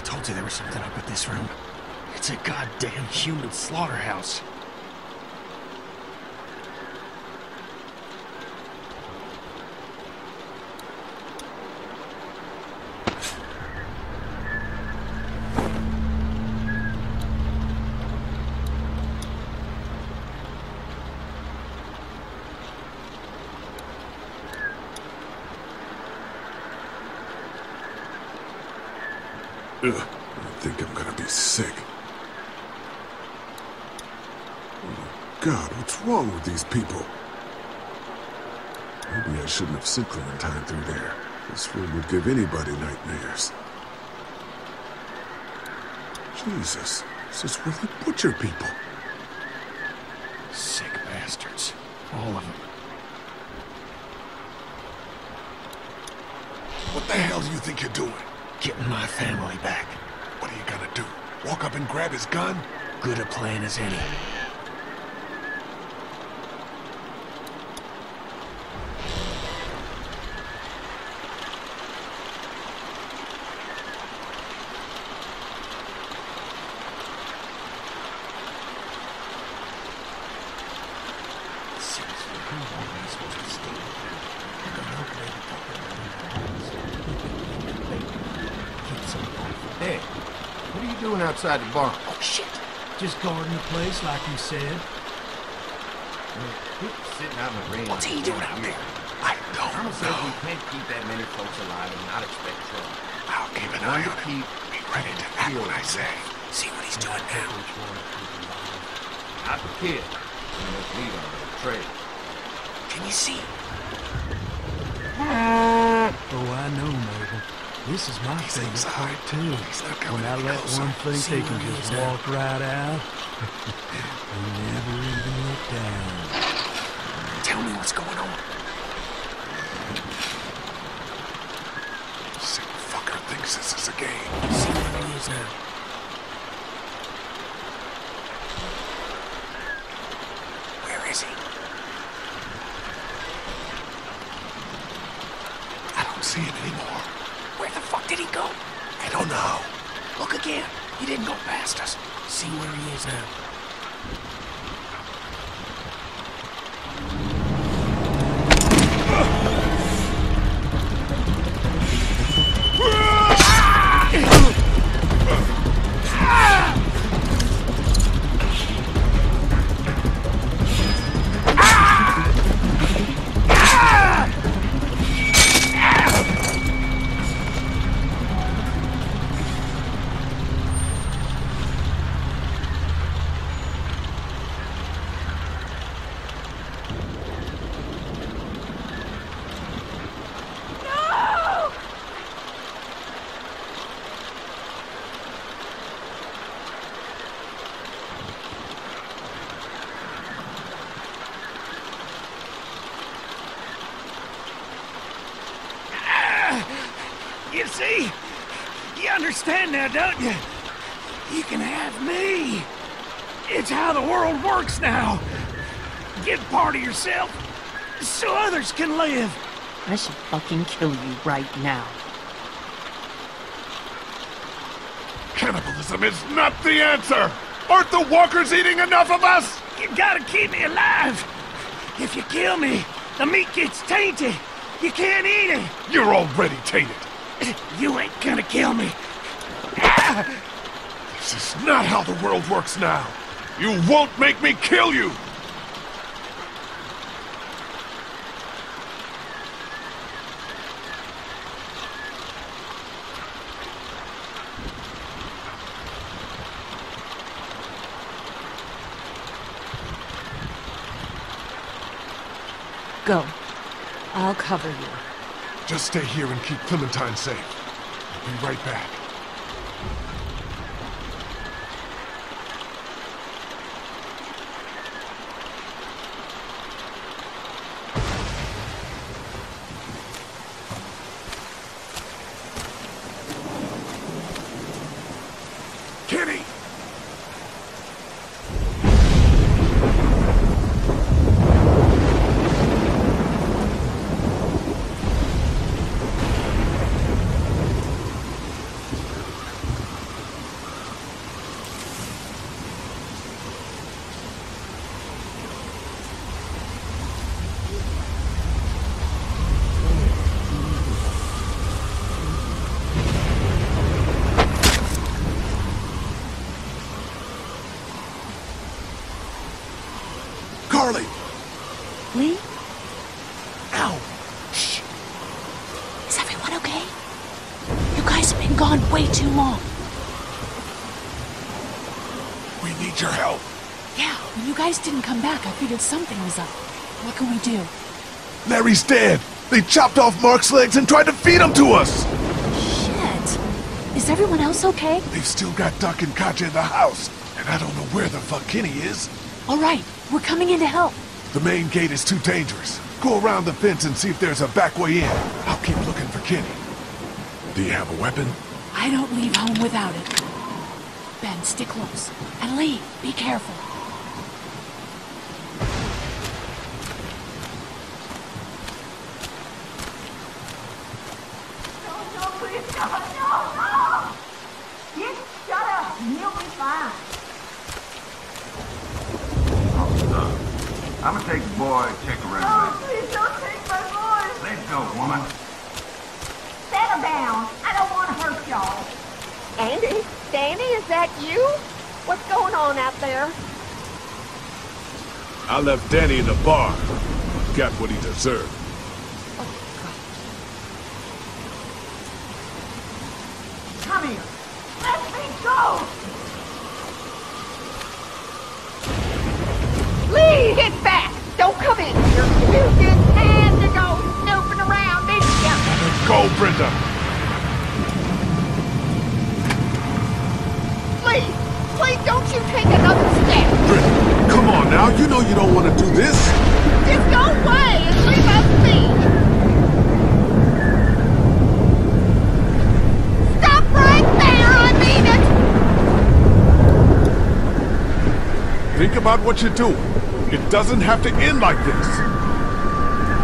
I told you there was something up with this room. It's a goddamn human slaughterhouse. Ugh, I think I'm gonna be sick. Oh God, what's wrong with these people? Maybe I shouldn't have sent Clementine through there. This room would give anybody nightmares. Jesus, this is where they butcher people. Sick bastards. All of them. What the hell do you think you're doing? Getting my family back. What are you gonna do? Walk up and grab his gun? Good a plan as any. Outside the barn. Oh, shit. Just guarding the place, like you said. Sitting out in the rain. What's he doing out there? I don't know. We can't keep that many folks alive and not expect trouble. I'll keep an eye on him. Be ready to act when I say. See what he's doing now. Not the kid. We must lead on the trail. Can you see? Oh, I know, Mabel. This is my favorite part, too. When I let one think they can just walk right out, I never even look down. Tell me what's going on. Sick fucker thinks this is a game. See what it is now. Where is he? I don't see him anymore. Where the fuck did he go? I don't know. Look again. He didn't go past us. See where he is now. Now, don't you? You can have me. It's how the world works now. Give part of yourself so others can live. I should fucking kill you right now. Cannibalism is not the answer. Aren't the walkers eating enough of us? You gotta keep me alive. If you kill me, the meat gets tainted. You can't eat it. You're already tainted. You ain't gonna kill me. This is not how the world works now. You won't make me kill you! Go. I'll cover you. Just stay here and keep Clementine safe. I'll be right back. now. Shh. Is everyone okay? You guys have been gone way too long. We need your help. Yeah, when you guys didn't come back, I figured something was up. What can we do? Larry's dead. They chopped off Mark's legs and tried to feed him to us. Shit. Is everyone else okay? They've still got Duck and Katjaa in the house. And I don't know where the fuck Kenny is. All right, we're coming in to help. The main gate is too dangerous. Go around the fence and see if there's a back way in. I'll keep looking for Kenny. Do you have a weapon? I don't leave home without it. Ben, stick close. And Lee, be careful. I left Danny in the bar. Got what he deserved. Oh, God. Come here. Let me go! Lee, get back! Don't come in here. You get time to go snooping around this young. Go, Brenda! Please, please don't you take another step! Brenda! Come on now, you know you don't want to do this. Just go away and leave us be. Stop right there, I mean it. Think about what you're doing. It doesn't have to end like this.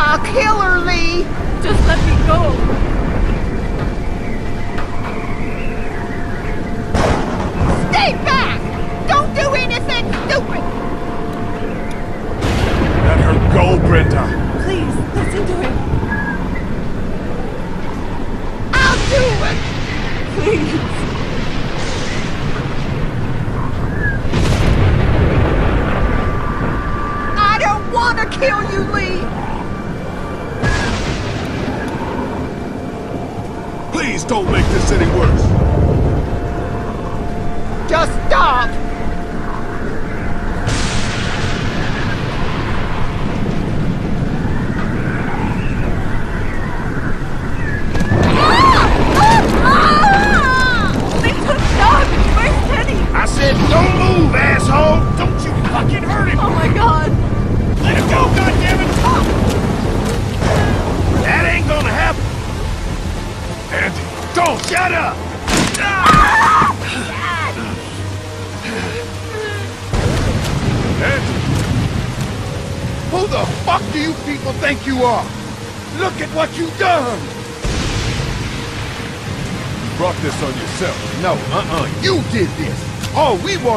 I'll kill her, Lee. Just let me go.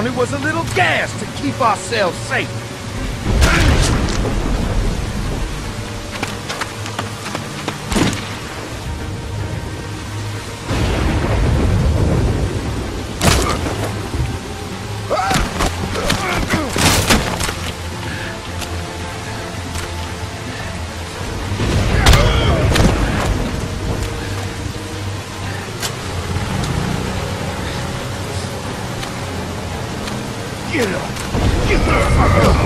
It was a little gas to keep ourselves safe. Get up! Get the fuck up!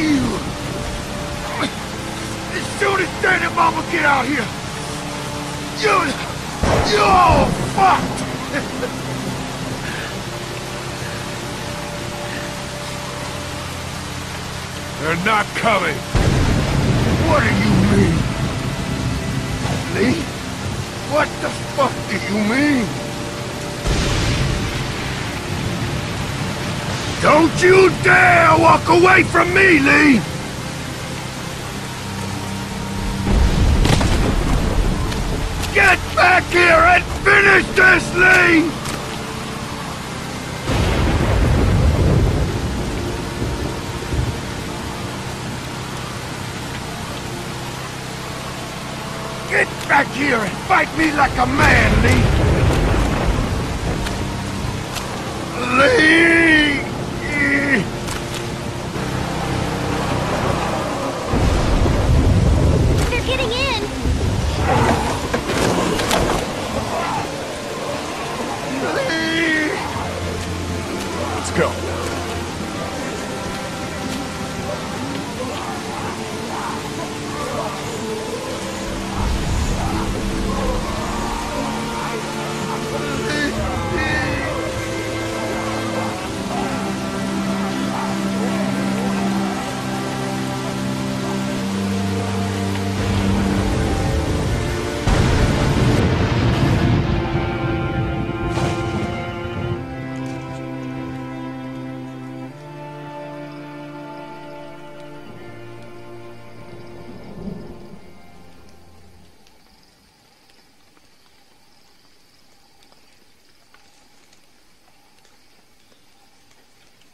you! As soon as Danny and Mama get out here, you're all fucked! They're not coming! What do you mean? Lee? What the fuck do you mean? Don't you dare walk away from me, Lee! Get back here and finish this, Lee! Get back here and fight me like a man, Lee! Lee!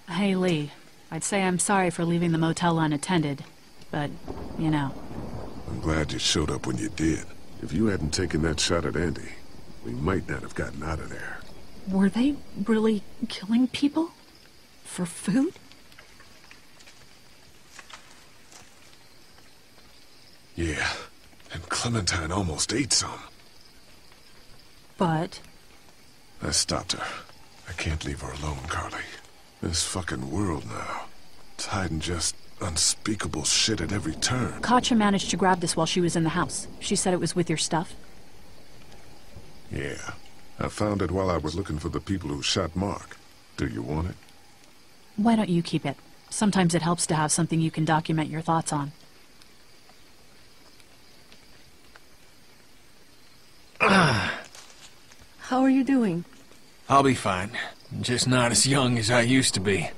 Hey, Lee. I'd say I'm sorry for leaving the motel unattended, but, you know. I'm glad you showed up when you did. If you hadn't taken that shot at Andy, we might not have gotten out of there. Were they really killing people? For food? Yeah, and Clementine almost ate some. But? I stopped her. I can't leave her alone, Carly. This fucking world now. It's hiding just unspeakable shit at every turn. Katjaa managed to grab this while she was in the house. She said it was with your stuff. Yeah. I found it while I was looking for the people who shot Mark. Do you want it? Why don't you keep it? Sometimes it helps to have something you can document your thoughts on. How are you doing? I'll be fine. Just not as young as I used to be.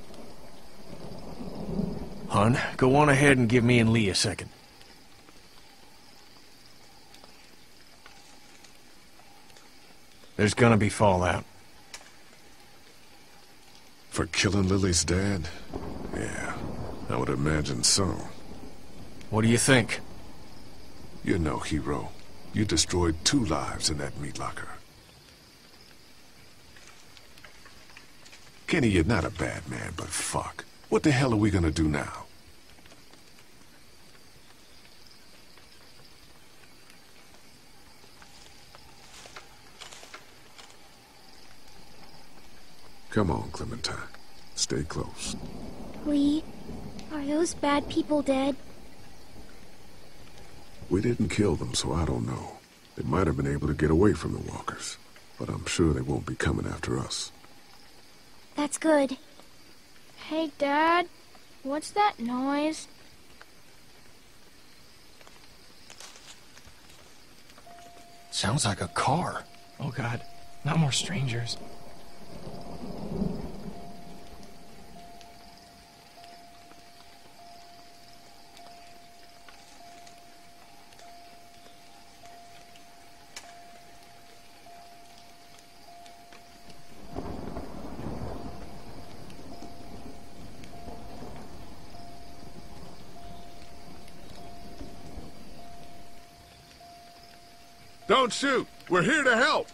Hon, go on ahead and give me and Lee a second. There's gonna be fallout. For killing Lily's dad? Yeah, I would imagine so. What do you think? You're no hero. You destroyed 2 lives in that meat locker. Kenny, you're not a bad man, but fuck. What the hell are we gonna do now? Come on, Clementine. Stay close. Lee, are those bad people dead? We didn't kill them, so I don't know. They might have been able to get away from the walkers, but I'm sure they won't be coming after us. That's good. Hey, Dad, what's that noise? Sounds like a car. Oh, God. Not more strangers. Don't shoot! We're here to help!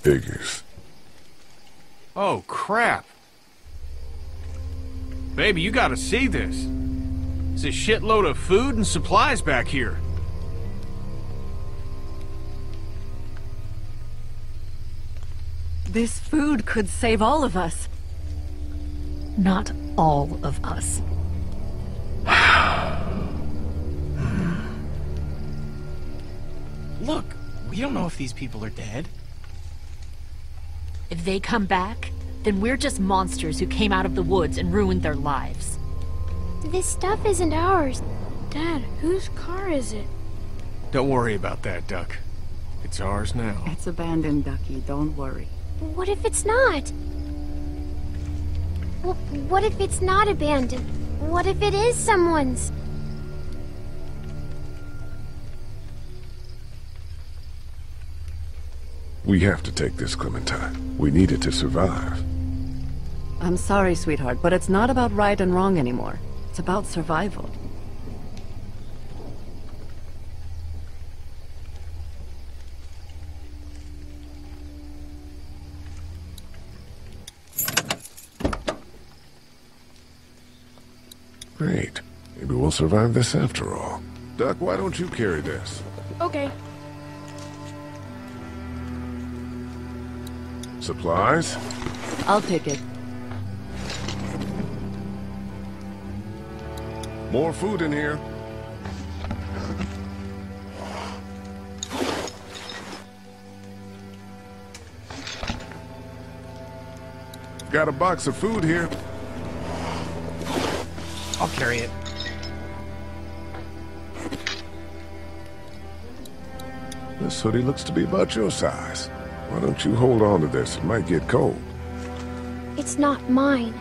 Figures. Oh, crap. Baby, you gotta see this. There's a shitload of food and supplies back here. This food could save all of us. Not all of us. Look, we don't know if these people are dead. If they come back, then we're just monsters who came out of the woods and ruined their lives. This stuff isn't ours. Dad, whose car is it? Don't worry about that, Duck. It's ours now. It's abandoned, Ducky. Don't worry. What if it's not? What if it's not abandoned? What if it is someone's? We have to take this, Clementine. We need it to survive. I'm sorry, sweetheart, but it's not about right and wrong anymore. It's about survival. Great. Maybe we'll survive this after all. Duck, why don't you carry this? Okay. Supplies? I'll take it. More food in here. Got a box of food here. I'll carry it. This hoodie looks to be about your size. Why don't you hold on to this? It might get cold. It's not mine.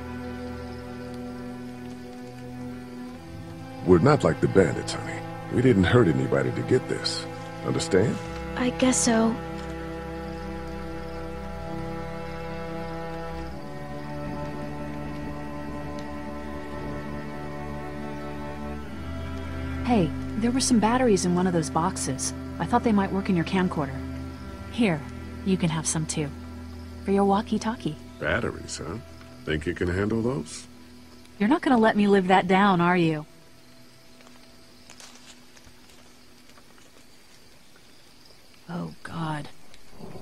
We're not like the bandits, honey. We didn't hurt anybody to get this. Understand? I guess so. Hey, there were some batteries in one of those boxes. I thought they might work in your camcorder. Here, you can have some too. For your walkie-talkie. Batteries, huh? Think you can handle those? You're not gonna let me live that down, are you? Oh, God.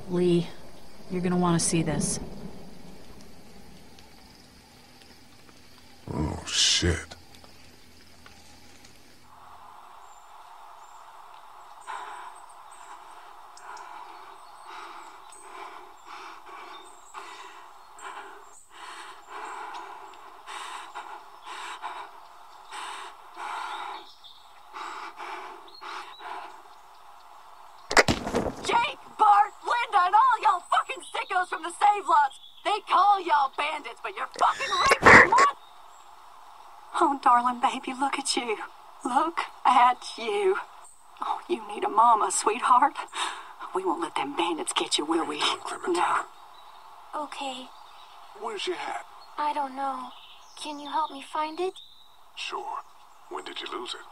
Lee, you're gonna want to see this. Oh, shit. Baby, look at you. Look at you. Oh, you need a mama, sweetheart. We won't let them bandits get you, will we? No. Okay. Where's your hat? I don't know. Can you help me find it? Sure. When did you lose it?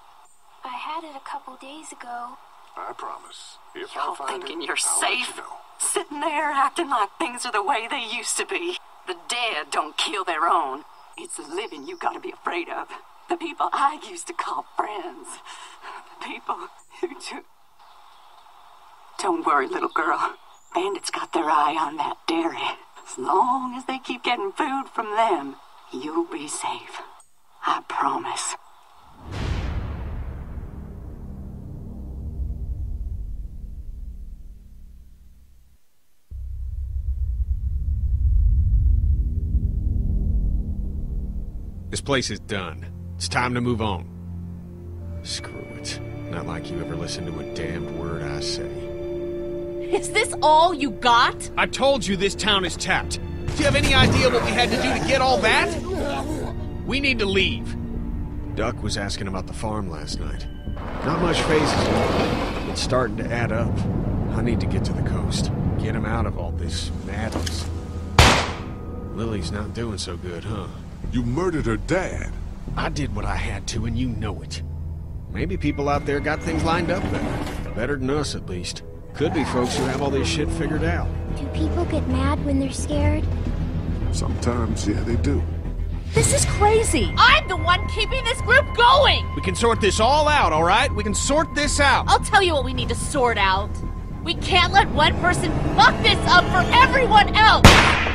I had it a couple days ago. I promise. If I find it, I'll let you know. Y'all thinking you're safe? Sitting there acting like things are the way they used to be. The dead don't kill their own. It's the living you gotta be afraid of. The people I used to call friends. The people who do... Don't worry, little girl. Bandits got their eye on that dairy. As long as they keep getting food from them, you'll be safe. I promise. This place is done. It's time to move on. Screw it. Not like you ever listen to a damned word I say. Is this all you got? I told you this town is tapped. Do you have any idea what we had to do to get all that? We need to leave. Duck was asking about the farm last night. Not much phases left. It's starting to add up. I need to get to the coast. Get him out of all this madness. Lily's not doing so good, huh? You murdered her dad. I did what I had to, and you know it. Maybe people out there got things lined up better. Better than us, at least. Could be folks who have all this shit figured out. Do people get mad when they're scared? Sometimes, yeah, they do. This is crazy. I'm the one keeping this group going. We can sort this all out, all right? We can sort this out. I'll tell you what we need to sort out. We can't let one person fuck this up for everyone else.